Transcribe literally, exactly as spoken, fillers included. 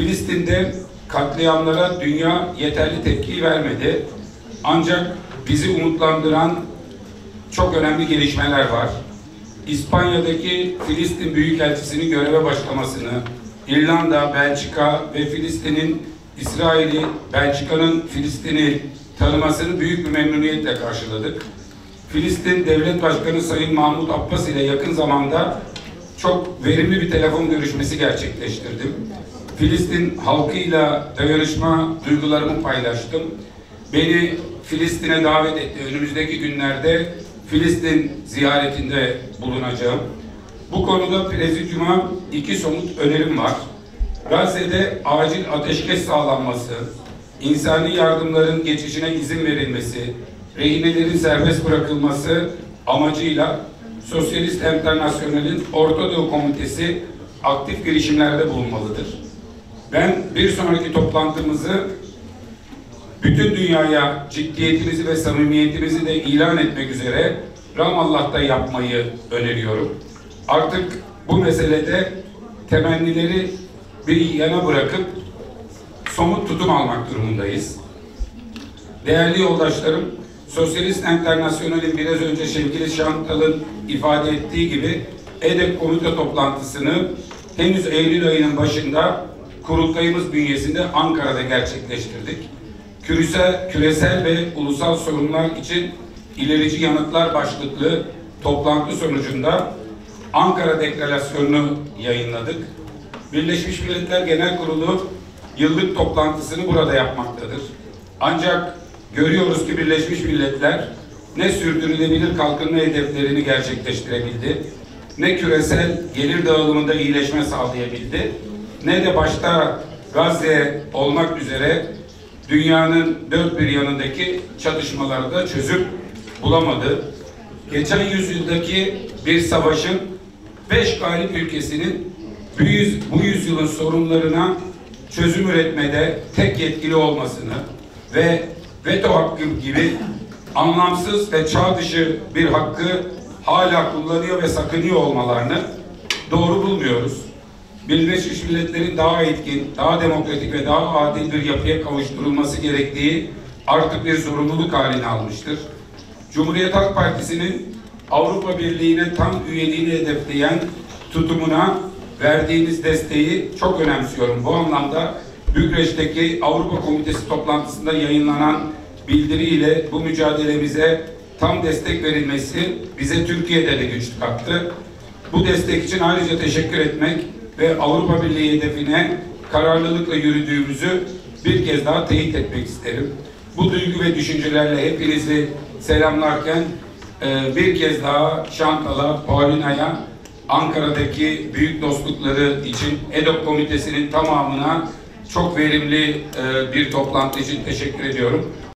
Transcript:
Filistin'de katliamlara dünya yeterli tepki vermedi. Ancak bizi umutlandıran çok önemli gelişmeler var. İspanya'daki Filistin Büyükelçisi'nin göreve başlamasını, İrlanda, Belçika ve Filistin'in İsrail'i, Belçika'nın Filistin'i tanımasını büyük bir memnuniyetle karşıladık. Filistin Devlet Başkanı Sayın Mahmut Abbas ile yakın zamanda çok verimli bir telefon görüşmesi gerçekleştirdim. Filistin halkıyla dayanışma duygularımı paylaştım. Beni Filistin'e davet etti. Önümüzdeki günlerde Filistin ziyaretinde bulunacağım. Bu konuda Prezidium'a iki somut önerim var. Gazze'de acil ateşkes sağlanması, insani yardımların geçişine izin verilmesi, rehinelerin serbest bırakılması amacıyla Sosyalist Enternasyonel'in Orta Doğu Komitesi aktif girişimlerde bulunmalıdır. Ben bir sonraki toplantımızı bütün dünyaya ciddiyetimizi ve samimiyetimizi de ilan etmek üzere Ramallah'ta yapmayı öneriyorum. Artık bu meselede temennileri bir yana bırakıp somut tutum almak durumundayız. Değerli yoldaşlarım, Sosyalist Enternasyonel'in biraz önce Şevkili Şantal'ın ifade ettiği gibi EDEK komite toplantısını henüz Eylül ayının başında kurultayımız bünyesinde Ankara'da gerçekleştirdik. Küresel, küresel ve ulusal sorunlar için ilerici yanıtlar başlıklı toplantı sonucunda Ankara Deklarasyonu'nu yayınladık. Birleşmiş Milletler Genel Kurulu yıllık toplantısını burada yapmaktadır. Ancak görüyoruz ki Birleşmiş Milletler ne sürdürülebilir kalkınma hedeflerini gerçekleştirebildi, ne küresel gelir dağılımında iyileşme sağlayabildi, ne de başta Gazze olmak üzere dünyanın dört bir yanındaki çatışmalarda çözüm bulamadı. Geçen yüzyıldaki bir savaşın beş galip ülkesinin bu yüzyılın sorunlarına çözüm üretmede tek yetkili olmasını ve veto hakkı gibi anlamsız ve çağ dışı bir hakkı hala kullanıyor ve sakınıyor olmalarını doğru bulmuyoruz. Birleşmiş Milletler'in daha etkin, daha demokratik ve daha adil bir yapıya kavuşturulması gerektiği artık bir zorunluluk haline almıştır. Cumhuriyet Halk Partisi'nin Avrupa Birliği'ne tam üyeliğini hedefleyen tutumuna verdiğiniz desteği çok önemsiyorum. Bu anlamda Bükreş'teki Avrupa Komitesi toplantısında yayınlanan bildiriyle bu mücadelemize tam destek verilmesi bize Türkiye'de de güç kattı. Bu destek için ayrıca teşekkür etmek ve Avrupa Birliği hedefine kararlılıkla yürüdüğümüzü bir kez daha teyit etmek isterim. Bu duygu ve düşüncelerle hepinizi selamlarken bir kez daha Şantal'a, Paulina'ya, Ankara'daki büyük dostlukları için EDOK Komitesi'nin tamamına çok verimli bir toplantı için teşekkür ediyorum.